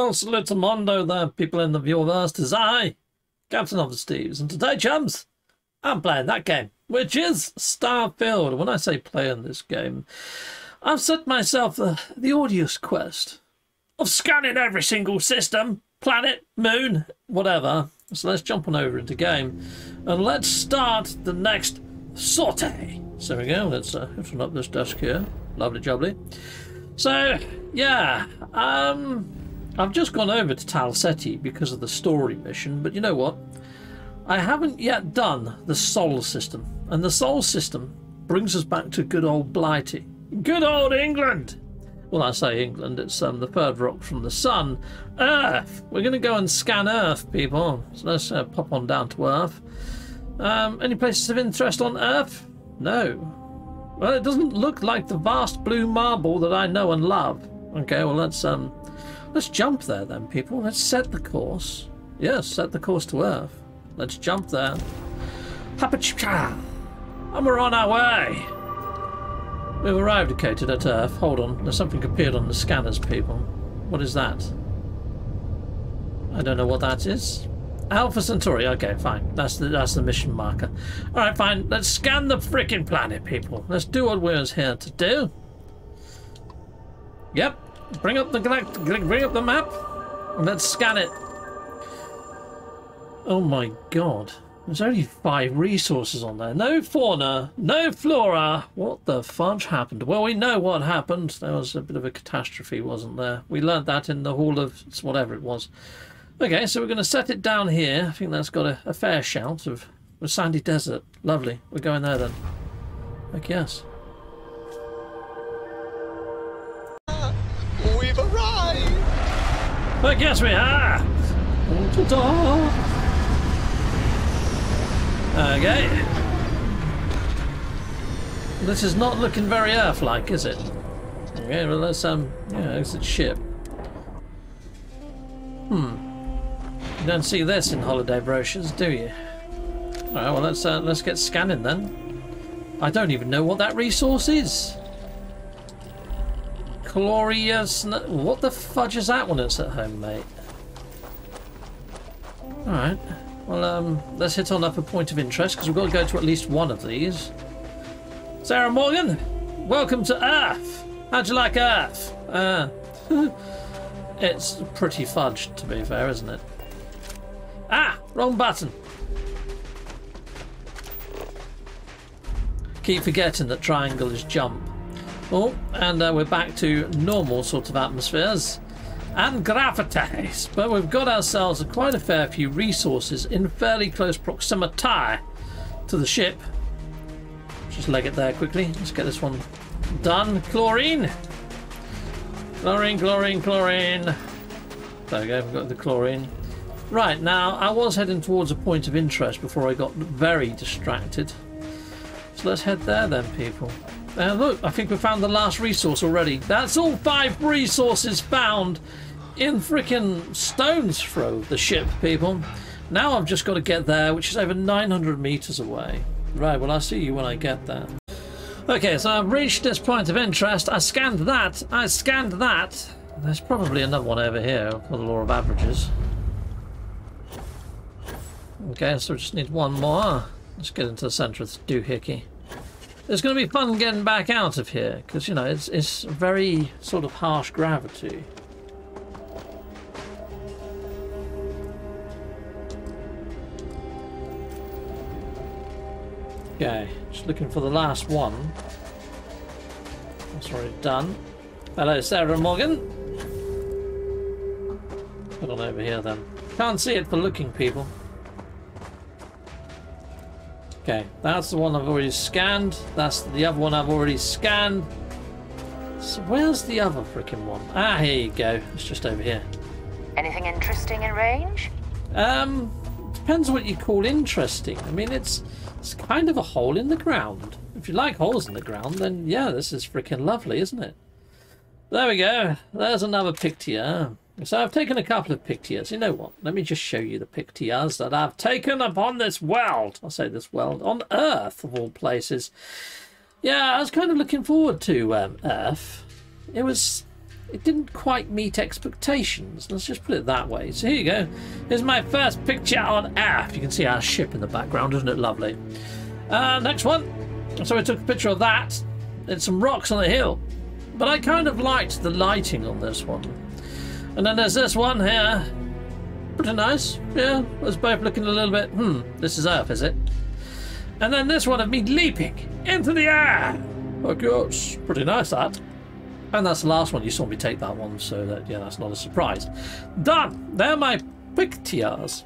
Well, salute to Mondo, the people in the viewerverse. Tis I, Captain of the Steves, and today, chums, I'm playing that game, which is Starfield. When I say playing this game, I've set myself the odious quest of scanning every single system, planet, moon, whatever. So let's jump on over into game, and let's start the next sortie. So there we go. Let's turn up this desk here. Lovely jubbly. So yeah, I've just gone over to Talsetti because of the story mission, but you know what? I haven't yet done the Sol system, and the Sol system brings us back to good old Blighty, good old England. Well, I say England, it's the third rock from the sun, Earth. We're going to go and scan Earth, people. So let's pop on down to Earth. Any places of interest on Earth? No. Well, it doesn't look like the vast blue marble that I know and love. Okay, well, let's jump there then, people. Let's set the course. Yes, set the course to Earth. Let's jump there. Hapachka! And we're on our way! We've arrived, located at Earth. Hold on, there's something appeared on the scanners, people. What is that? I don't know what that is. Alpha Centauri. Okay, fine. That's the mission marker. All right, fine. Let's scan the frickin' planet, people. Let's do what we're here to do. Yep. Bring up the map. And let's scan it. Oh my God. There's only 5 resources on there. No fauna, no flora. What the fudge happened? Well, we know what happened. There was a bit of a catastrophe, wasn't there? We learned that in the Hall of whatever it was. Okay, so we're going to set it down here. I think that's got a fair shout of a sandy desert. Lovely. We're going there then. Heck yes. We've arrived! Heck yes, we are! Ta-da! Okay. This is not looking very Earth-like, is it? Okay, well let's yeah, exit ship. You don't see this in holiday brochures, do you? All right, well let's get scanning then. I don't even know what that resource is. Glorious. What the fudge is that when it's at home, mate? All right. Well, let's hit on up a point of interest, because we've got to go to at least one of these. Sarah Morgan, welcome to Earth. How'd you like Earth? It's pretty fudged, to be fair, isn't it? Ah, wrong button. Keep forgetting that triangle is jump. Oh, and we're back to normal sort of atmospheres. And gravitas, but we've got ourselves quite a fair few resources in fairly close proximity to the ship. Just leg it there quickly. Let's get this one done. Chlorine, chlorine, chlorine, chlorine. There we go. We've got the chlorine. Right now, I was heading towards a point of interest before I got very distracted. So let's head there then, people. And look, I think we found the last resource already. That's all 5 resources found in frickin' stone's throw of the ship, people. Now I've just got to get there, which is over 900 meters away. Right, well, I'll see you when I get there. Okay, so I've reached this point of interest. I scanned that. I scanned that. There's probably another one over here for the law of averages. Okay, so we just need one more. Let's get into the center of the doohickey. It's going to be fun getting back out of here, because, you know, it's very sort of harsh gravity. Okay, just looking for the last one. That's already done. Hello, Sarah Morgan. Put on over here, then. Can't see it for looking, people. Okay, that's the one I've already scanned. That's the other one I've already scanned. So where's the other freaking one? Ah, here you go. It's just over here. Anything interesting in range? Depends what you call interesting. I mean, it's kind of a hole in the ground. If you like holes in the ground, then yeah, this is freaking lovely, isn't it? There we go. There's another picture. So I've taken a couple of pictures. You know what? Let me just show you the pictures that I've taken upon this world. I'll say this world. On Earth, of all places. Yeah, I was kind of looking forward to Earth. It was it didn't quite meet expectations. Let's just put it that way. So here you go. Here's my first picture on Earth. You can see our ship in the background. Isn't it lovely? Next one. So I took a picture of that. It's some rocks on the hill. But I kind of liked the lighting on this one. And then there's this one here. Pretty nice. Yeah, I was both looking a little bit, this is Earth, is it? And then this one of me leaping into the air. Oh, gosh, pretty nice, that. And that's the last one. You saw me take that one, so that, yeah, that's not a surprise. Done. They're my pictures.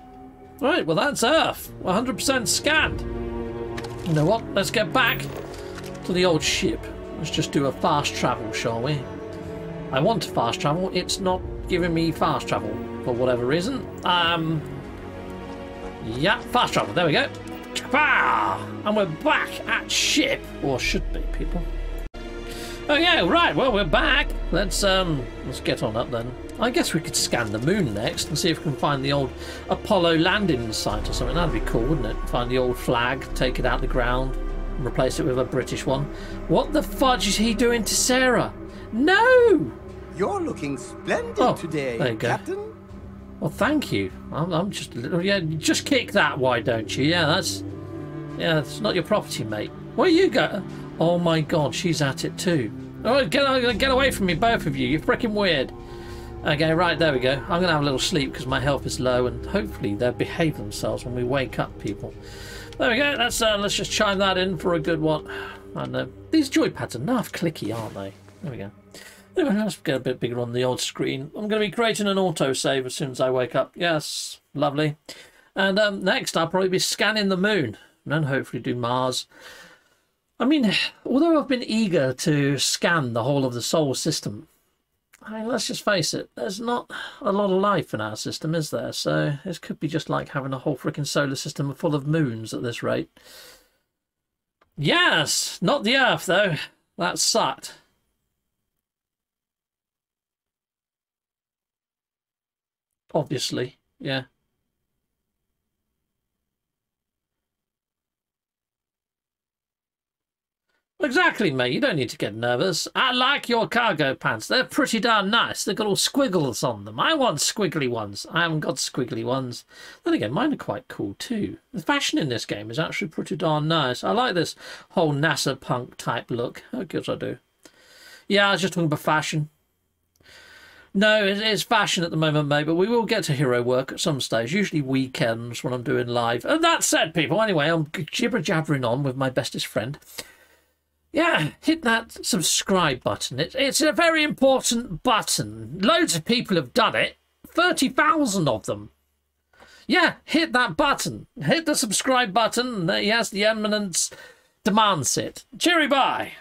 Right, well, that's Earth. 100% scanned. You know what? Let's get back to the old ship. Let's just do a fast travel, shall we? I want to fast travel. It's not giving me fast travel for whatever reason. Yeah, fast travel. There we go. And we're back at ship, or should be, people. Oh yeah, right. Well, we're back. Let's get on up then. I guess we could scan the moon next and see if we can find the old Apollo landing site or something. That'd be cool, wouldn't it? Find the old flag, take it out of the ground, and replace it with a British one. What the fudge is he doing to Sarah? No! You're looking splendid today, there you go. Captain. Well, thank you. I'm just a little... Yeah, just kick that, why don't you? Yeah, that's... Yeah, it's not your property, mate. Where you go? Oh, my God, she's at it, too. Oh, get away from me, both of you. You're freaking weird. Okay, right, there we go. I'm going to have a little sleep because my health is low, and hopefully they'll behave themselves when we wake up, people. There we go. Let's just chime that in for a good one. I know. These joypads are enough clicky, aren't they? There we go. Anyway, let's get a bit bigger on the old screen. I'm going to be creating an autosave as soon as I wake up. Yes, lovely. And next, I'll probably be scanning the moon and then hopefully do Mars. I mean, although I've been eager to scan the whole of the Sol system, I mean, let's just face it, there's not a lot of life in our system, is there? So this could be just like having a whole freaking solar system full of moons at this rate. Yes, not the Earth, though. That sucked. Obviously, yeah. Exactly, mate. You don't need to get nervous. I like your cargo pants. They're pretty darn nice. They've got all squiggles on them. I want squiggly ones. I haven't got squiggly ones. Then again, mine are quite cool too. The fashion in this game is actually pretty darn nice. I like this whole NASA punk type look. I guess I do. Yeah, I was just talking about fashion. No, it's fashion at the moment, mate, but we will get to hero work at some stage, usually weekends when I'm doing live. And that said, people, anyway, I'm jibber-jabbering on with my bestest friend. Yeah, hit that subscribe button. It's a very important button. Loads of people have done it, 30,000 of them. Yeah, hit that button. Hit the subscribe button. There he has, the eminence demands it. Cheery bye.